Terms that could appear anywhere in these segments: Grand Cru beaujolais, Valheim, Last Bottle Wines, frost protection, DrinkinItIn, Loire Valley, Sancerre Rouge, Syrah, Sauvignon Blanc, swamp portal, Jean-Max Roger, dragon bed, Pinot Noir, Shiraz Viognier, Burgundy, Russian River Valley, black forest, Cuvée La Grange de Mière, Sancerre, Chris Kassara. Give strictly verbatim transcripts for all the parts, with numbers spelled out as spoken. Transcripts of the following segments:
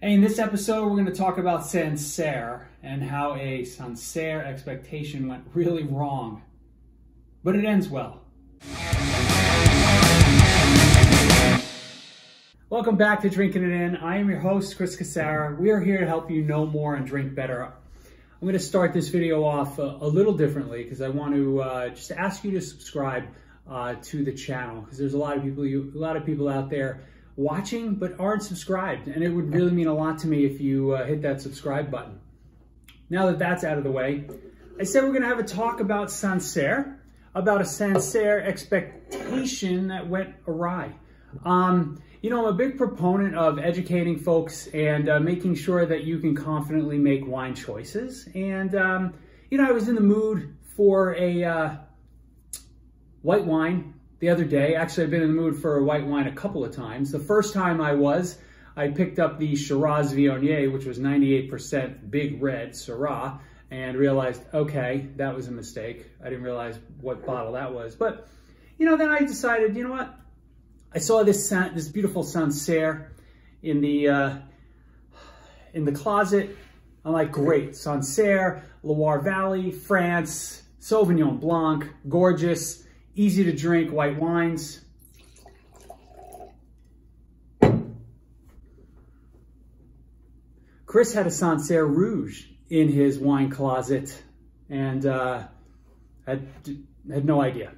Hey, in this episode, we're going to talk about Sancerre and how a Sancerre expectation went really wrong, but it ends well. Welcome back to Drinking It In. I am your host, Chris Kassara. We are here to help you know more and drink better. I'm going to start this video off a, a little differently because I want to uh, just ask you to subscribe uh, to the channel because there's a lot of people, you, a lot of people out there watching but aren't subscribed, and it would really mean a lot to me if you uh, hit that subscribe button. Now that that's out of the way, I said we're going to have a talk about Sancerre, about a Sancerre expectation that went awry. Um, you know, I'm a big proponent of educating folks and uh, making sure that you can confidently make wine choices. And um, you know, I was in the mood for a uh, white wine the other day. Actually, I've been in the mood for a white wine a couple of times. The first time I was, I picked up the Shiraz Viognier, which was ninety-eight percent big red Syrah, and realized, okay, that was a mistake. I didn't realize what bottle that was. But, you know, then I decided, you know what? I saw this this beautiful Sancerre in the, uh, in the closet. I'm like, great, Sancerre, Loire Valley, France, Sauvignon Blanc, gorgeous, easy to drink white wines. Chris had a Sancerre Rouge in his wine closet, and uh, I had no idea.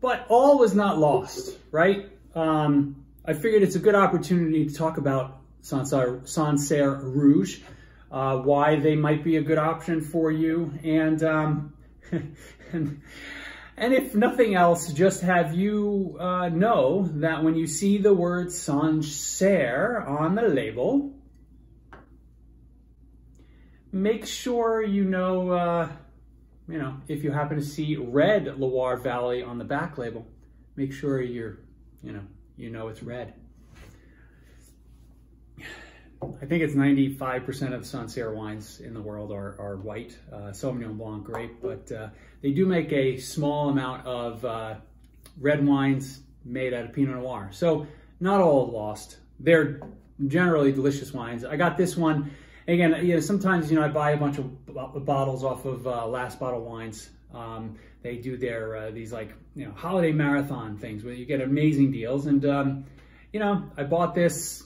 But all was not lost, right? Um, I figured it's a good opportunity to talk about Sancerre, Sancerre Rouge, uh, why they might be a good option for you, and um, and. And if nothing else, just have you uh, know that when you see the word Sancerre on the label, make sure you know, uh, you know, if you happen to see red Loire Valley on the back label, make sure you're, you know, you know it's red. I think it's ninety-five percent of Sancerre wines in the world are, are white, uh, Sauvignon Blanc grape, but uh, they do make a small amount of uh, red wines made out of Pinot Noir. So not all lost. They're generally delicious wines. I got this one. Again, you know, sometimes, you know, I buy a bunch of bottles off of uh, Last Bottle Wines. Um, they do their, uh, these like, you know, holiday marathon things where you get amazing deals. And, um, you know, I bought this.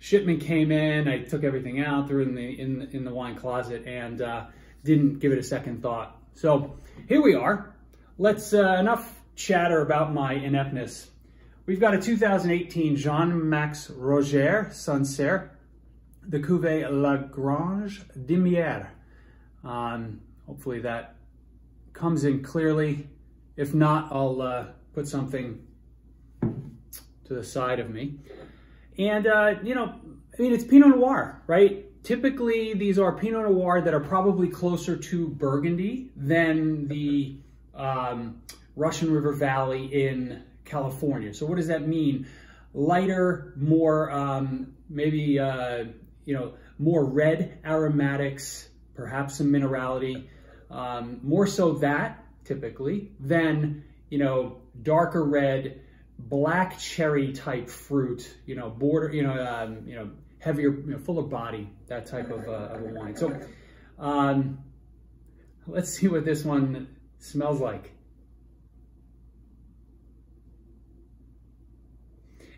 Shipment came in, I took everything out, threw it in the, in, in the wine closet, and uh, didn't give it a second thought. So here we are. Let's, uh, enough chatter about my ineptness. We've got a two thousand eighteen Jean-Max Roger Sancerre, the Cuvée La Grange de Mière. Um, hopefully that comes in clearly. If not, I'll uh, put something to the side of me. And, uh, you know, I mean, it's Pinot Noir, right? Typically, these are Pinot Noir that are probably closer to Burgundy than the um, Russian River Valley in California. So what does that mean? Lighter, more, um, maybe, uh, you know, more red aromatics, perhaps some minerality, um, more so that, typically, than, you know, darker red, black cherry type fruit, you know, border, you know, um, you know, heavier, you know, fuller body, that type of, uh, of a wine. So, um, let's see what this one smells like.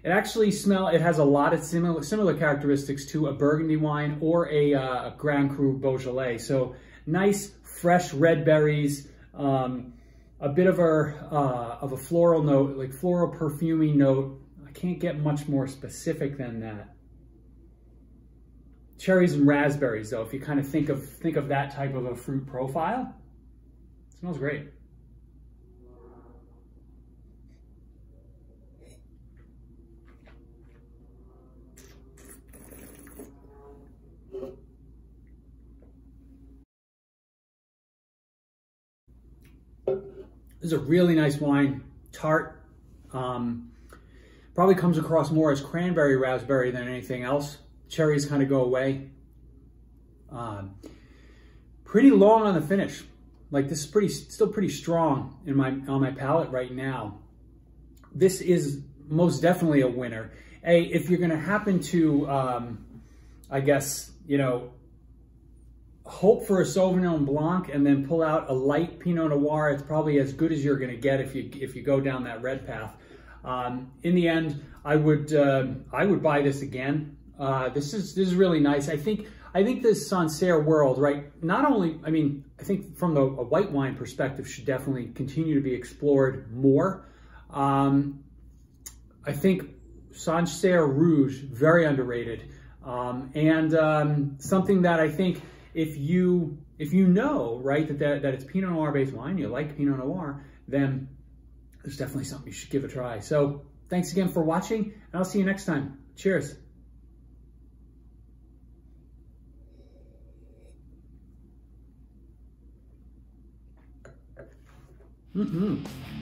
It actually smell. It has a lot of similar similar characteristics to a Burgundy wine or a, uh, a Grand Cru beaujolais. So, nice fresh red berries. Um, A bit of a uh, of a floral note, like floral perfumey note. I can't get much more specific than that. Cherries and raspberries, though. If you kind of think of think of that type of a fruit profile, it smells great. This is a really nice wine, tart, um, probably comes across more as cranberry raspberry than anything else. Cherries kind of go away. Um, pretty long on the finish. Like this is pretty, still pretty strong in my on my palate right now. This is most definitely a winner. a, if you're going to happen to, um, I guess, you know, hope for a Sauvignon Blanc and then pull out a light Pinot Noir, it's probably as good as you're going to get if you if you go down that red path. Um, in the end, I would uh, I would buy this again. Uh, this is this is really nice. I think I think this Sancerre world, right? Not only, I mean, I think from a, a white wine perspective, should definitely continue to be explored more. Um, I think Sancerre Rouge, very underrated, um, and um, something that I think if you if you know, right, that, that that it's Pinot Noir based wine, you like Pinot Noir, then there's definitely something you should give a try. So thanks again for watching, and I'll see you next time. Cheers. Mm-hmm.